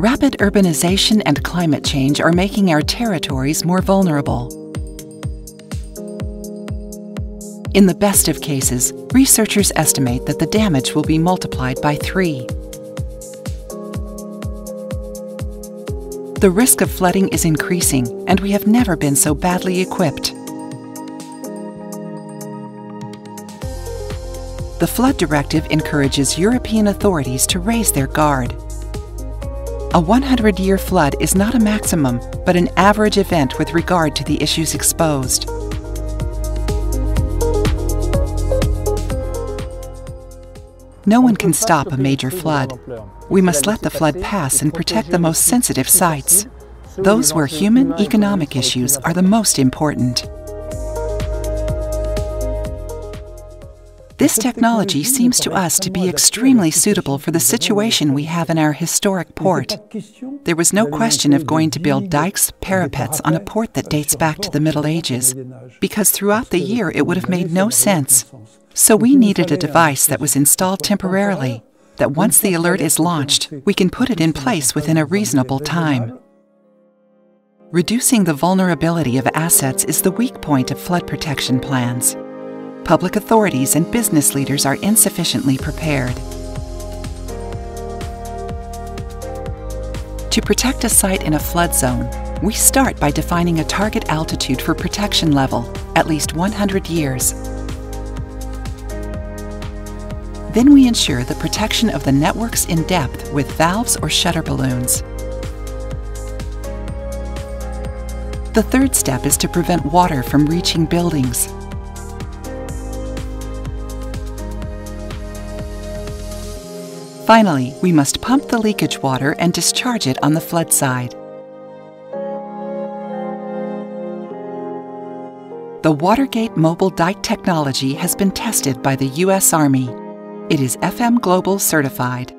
Rapid urbanization and climate change are making our territories more vulnerable. In the best of cases, researchers estimate that the damage will be multiplied by 3. The risk of flooding is increasing, and we have never been so badly equipped. The Flood Directive encourages European authorities to raise their guard. A 100-year flood is not a maximum, but an average event with regard to the issues exposed. No one can stop a major flood. We must let the flood pass and protect the most sensitive sites. Those where human economic issues are the most important. This technology seems to us to be extremely suitable for the situation we have in our historic port. There was no question of going to build dikes, parapets on a port that dates back to the Middle Ages, because throughout the year it would have made no sense. So we needed a device that was installed temporarily, that once the alert is launched, we can put it in place within a reasonable time. Reducing the vulnerability of assets is the weak point of flood protection plans. Public authorities and business leaders are insufficiently prepared. To protect a site in a flood zone, we start by defining a target altitude for protection level, at least 100 years. Then we ensure the protection of the networks in depth with valves or shutter balloons. The third step is to prevent water from reaching buildings. Finally, we must pump the leakage water and discharge it on the flood side. The Watergate Mobile Dike technology has been tested by the U.S. Army. It is FM Global certified.